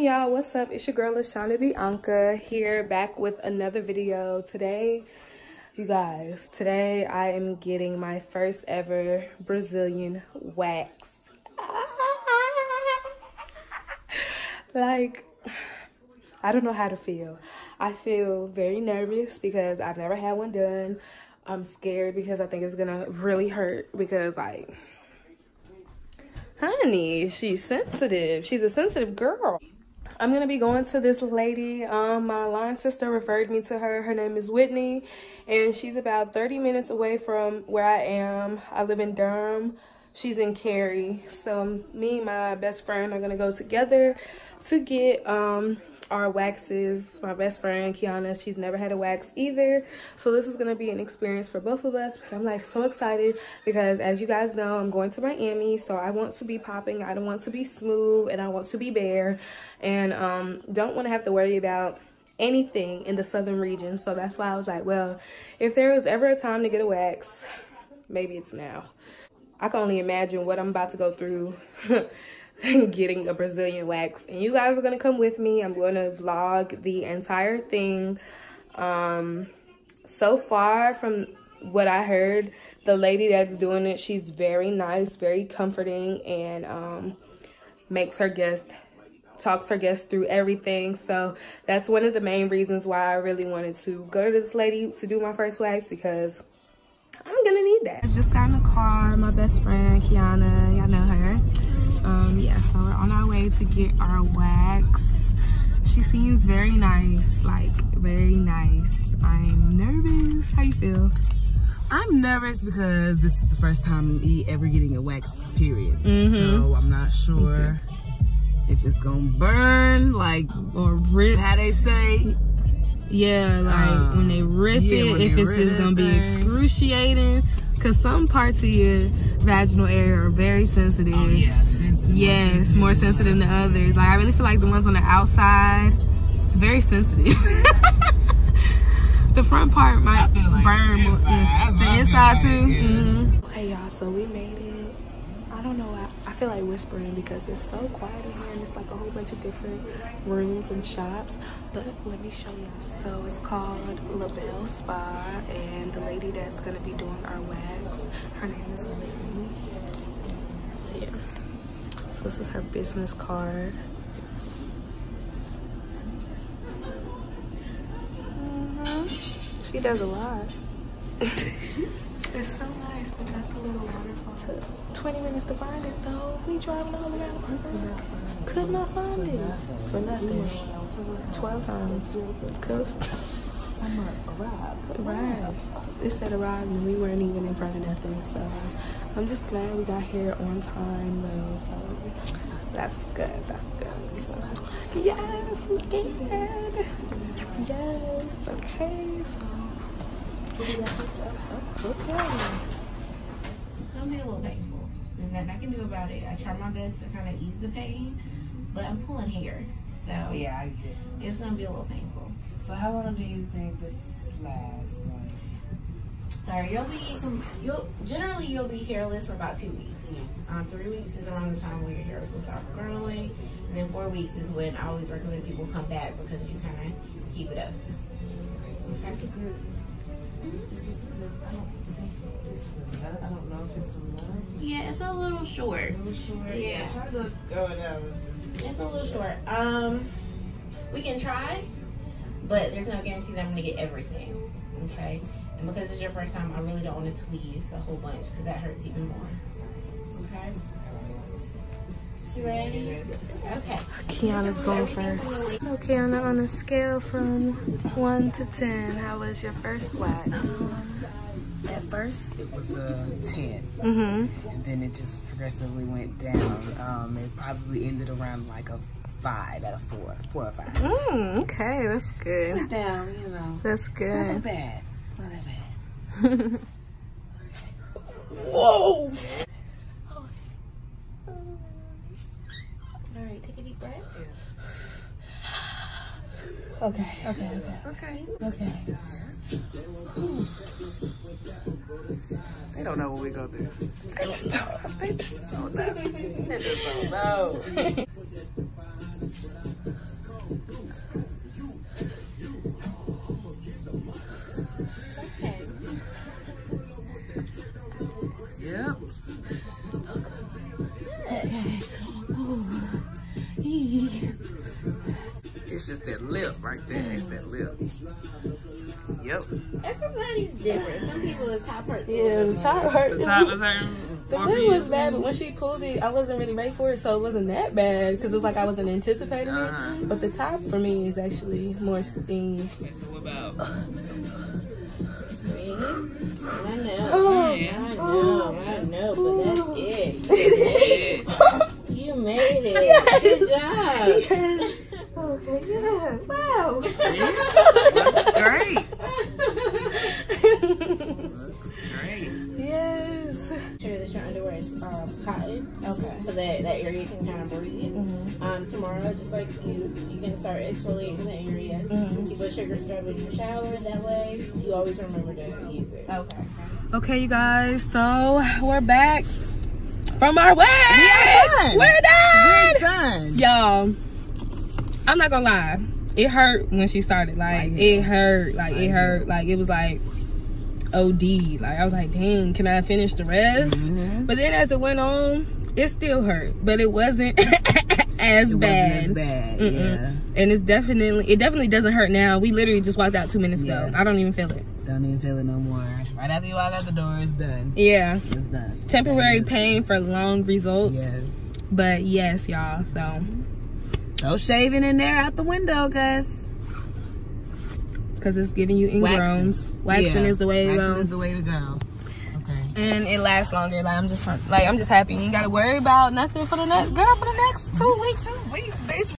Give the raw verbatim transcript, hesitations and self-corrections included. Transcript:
morning, y'all. What's up? It's your girl LaShonda Bianca here, back with another video. Today, you guys, today I am getting my first ever Brazilian wax. Like, I don't know how to feel. I feel very nervous because I've never had one done. I'm scared because I think it's gonna really hurt because, like, honey, she's sensitive. She's a sensitive girl. I'm gonna be going to this lady. Um, my line sister referred me to her. Her name is Whitney, and she's about thirty minutes away from where I am. I live in Durham. She's in Cary. So me and my best friend are gonna go together to get um our waxes. My best friend Kiana, she's never had a wax either, so this is gonna be an experience for both of us. I'm like so excited because, as you guys know, I'm going to Miami, so I want to be popping. I don't want to be smooth, and I want to be bare, and um don't want to have to worry about anything in the southern region. So that's why I was like, well, if there was ever a time to get a wax, maybe it's now. I can only imagine what I'm about to go through getting a Brazilian wax, and you guys are gonna come with me. I'm gonna vlog the entire thing. Um so far, from what I heard, the lady that's doing it, she's very nice, very comforting, and um makes her guest talks her guests through everything. So that's one of the main reasons why I really wanted to go to this lady to do my first wax, because I'm gonna need that. I just got in the car. My best friend Kiana, y'all know her. Um yeah, so we're on our way to get our wax. She seems very nice, like very nice. I'm nervous. How you feel? I'm nervous because this is the first time me ever getting a wax, period. Mm-hmm. So I'm not sure if it's gonna burn, like, or rip, how they say. Yeah, like um, when they rip yeah, it, if it's just gonna be excruciating. Cause some parts of your vaginal area are very sensitive. Oh, yeah, sensitive. Yes, more sensitive, more sensitive than others. Like, I really feel like the ones on the outside, it's very sensitive. The front part might like burn. The inside, the inside too. Yeah. Mm-hmm. Okay, y'all. So we made it. I don't know. I, I feel like whispering because it's so quiet in here, and it's like a whole bunch of different rooms and shops. But let me show y'all. So it's called LaBelle Spa, and the lady that's gonna be doing our wax, her name is Lily. Yeah. So this is her business card. Mm-hmm. She does a lot. It's so nice. They got the little waterfall. Took twenty minutes to find it though. We driving all around. Mm-hmm. Could not find it. For nothing. twelve times. Cause I'm like, arrive. Right. It said arrive and we weren't even in front of nothing. So I'm just glad we got here on time though. So that's good. That's good. So, yes, I'm scared. Yes. Okay. So. Okay. Gonna be a little painful. There's nothing I can do about it. I try my best to kind of ease the pain, but I'm pulling hair, so yeah, I get it. It's gonna be a little painful. So how long do you think this lasts? Like, sorry, you'll be you'll generally you'll be hairless for about two weeks. Yeah. Um, three weeks is around the time where your hair will start growing, and then four weeks is when I always recommend people come back because you kind of keep it up. Okay. I don't know if it's a lot. Yeah, it's a little short. It's a little short. Yeah. Try to go down. It's a little short. Um, we can try, but there's no guarantee that I'm gonna get everything. Okay. And because it's your first time, I really don't want to tweeze a whole bunch because that hurts even more. Okay. You ready? Okay. Kiana's going first. So Kiana, on a scale from one to ten, how was your first wax? Um, at first, it was a ten. Mm-hmm. And then it just progressively went down. Um, it probably ended around like a five out of four, four or five. Mm, okay, that's good. It went down, you know. That's good. Not that bad. Not that bad. Whoa. Take a deep breath. Yeah. Okay, okay, okay. Okay. Okay. Ooh. They don't know what we go through. They just don't, they just don't know. They just don't know. It's just that lip right there. It's that lip. Yep. Everybody's different. Some people, the top hurts. Yeah, the top hurts. The top is hurting. The lip was bad, but when she pulled it, I wasn't really made for it, so it wasn't that bad because it was like I wasn't anticipating uh -huh. it. But the top for me is actually more steamed. Okay, so what about? Me? I know. Oh, I know. I know. But that's it. You made it. Yes. Good job. Yes. Okay. Yeah. Wow. Looks great. Looks great. Yes. Sure that your underwear is um, cotton. Okay. So that that area can kind of breathe. Mm-hmm. Um, tomorrow, just like you, you can start exfoliating the area. Mm-hmm. Keep a sugar scrub in your shower. That way, you always remember to use it. Okay. Okay, you guys. So we're back from our way. Yes. We're done. We're done, y'all. I'm not gonna lie, it hurt when she started. Like, like it hurt, like it hurt, like it was like O D. Like I was like, dang, can I finish the rest? Mm-hmm. But then as it went on, it still hurt, but it wasn't as it bad. Wasn't as bad. Mm-mm. Yeah. And it's definitely, it definitely doesn't hurt now. We literally just walked out two minutes yeah. ago. I don't even feel it. Don't even feel it no more. Right after you walk out the door, it's done. Yeah, it's done. Temporary it's done. pain for long results. Yeah. But yes, y'all. So. No shaving in there out the window, guys. Because it's giving you ingrowns. Waxing, Waxing yeah. is the way to Waxing go. Waxing is the way to go. Okay. And it lasts longer. Like I'm just trying, like I'm just happy. You ain't gotta worry about nothing for the next girl for the next two weeks. Two weeks, bitch.